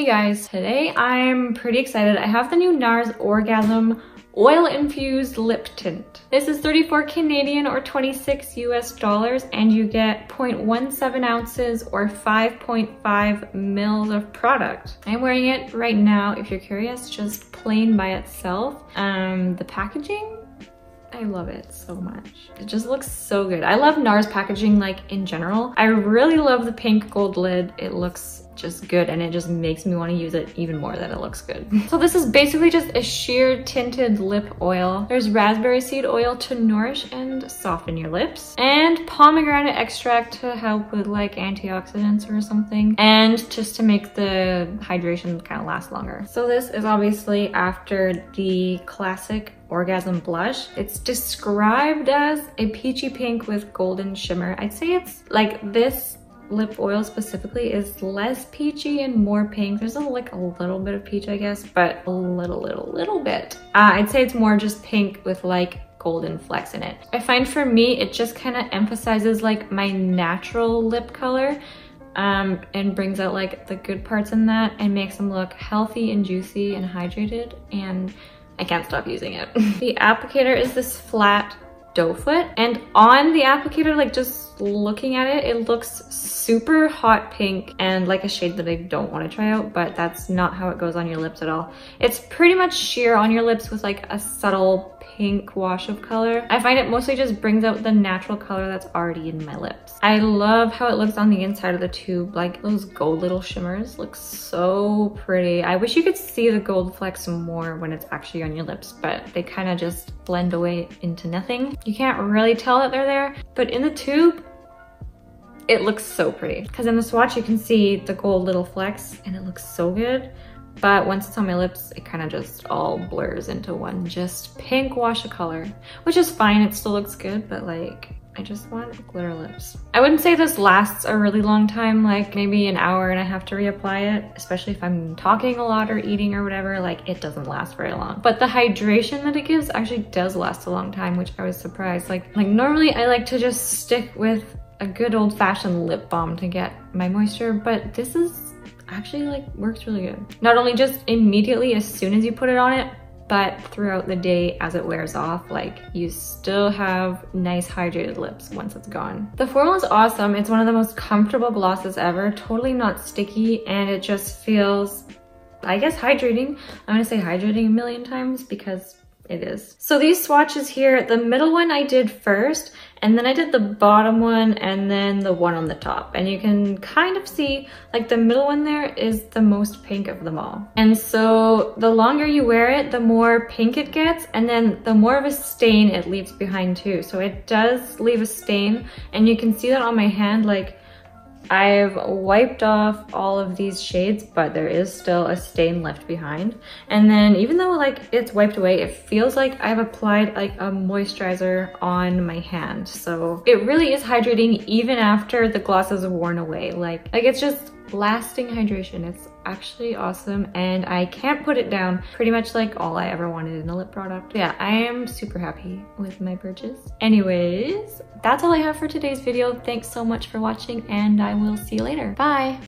Hey guys, today I'm pretty excited. I have the new NARS Orgasm Oil Infused Lip Tint. This is 34 Canadian or 26 US dollars and you get 0.17 ounces or 5.5 mils of product. I'm wearing it right now, if you're curious, just plain by itself. The packaging, I love it so much. It just looks so good. I love NARS packaging, like in general. I really love the pink gold lid. It looks just good and it just makes me want to use it even more that it looks good. So this is basically just a sheer tinted lip oil. There's raspberry seed oil to nourish and soften your lips, and pomegranate extract to help with like antioxidants or something, and just to make the hydration kind of last longer. So this is obviously after the classic Orgasm blush. It's described as a peachy pink with golden shimmer. I'd say it's like this lip oil specifically is less peachy and more pink. There's like a little bit of peach, I guess, but a little bit. I'd say it's more just pink with like golden flecks in it. I find for me, it just kind of emphasizes like my natural lip color and brings out like the good parts in that and makes them look healthy and juicy and hydrated, and I can't stop using it. The applicator is this flat doe foot, and on the applicator, like just looking at it, it looks super hot pink and like a shade that I don't want to try out, but that's not how it goes on your lips at all. It's pretty much sheer on your lips with like a subtle pink wash of color. I find it mostly just brings out the natural color that's already in my lips. I love how it looks on the inside of the tube. Like those gold little shimmers look so pretty. I wish you could see the gold flecks more when it's actually on your lips, but they kind of just blend away into nothing. You can't really tell that they're there, but in the tube, it looks so pretty. Because in the swatch, you can see the gold little flecks and it looks so good. But once it's on my lips, it kind of just all blurs into one just pink wash of color, which is fine. It still looks good, but like, I just want glitter lips. I wouldn't say this lasts a really long time, like maybe an hour, and I have to reapply it, especially if I'm talking a lot or eating or whatever. Like, it doesn't last very long. But the hydration that it gives actually does last a long time, which I was surprised. Like normally I like to just stick with a good old-fashioned lip balm to get my moisture, but this is actually like works really good. Not only just immediately as soon as you put it on it, but throughout the day as it wears off, like you still have nice hydrated lips once it's gone. The formula is awesome. It's one of the most comfortable glosses ever, totally not sticky, and it just feels, I guess, hydrating. I'm gonna say hydrating a million times because it is. So these swatches here, the middle one I did first, and then I did the bottom one, and then the one on the top. And you can kind of see like the middle one there is the most pink of them all. And so the longer you wear it, the more pink it gets, and then the more of a stain it leaves behind too. So it does leave a stain, and you can see that on my hand. Like, I've wiped off all of these shades, but there is still a stain left behind. And then even though like it's wiped away, it feels like I've applied like a moisturizer on my hand. So it really is hydrating even after the gloss is worn away. Like it's just lasting hydration. It's actually awesome, and I can't put it down. Pretty much like all I ever wanted in a lip product. Yeah, I am super happy with my purchase. Anyways, that's all I have for today's video. Thanks so much for watching, and I will see you later. Bye!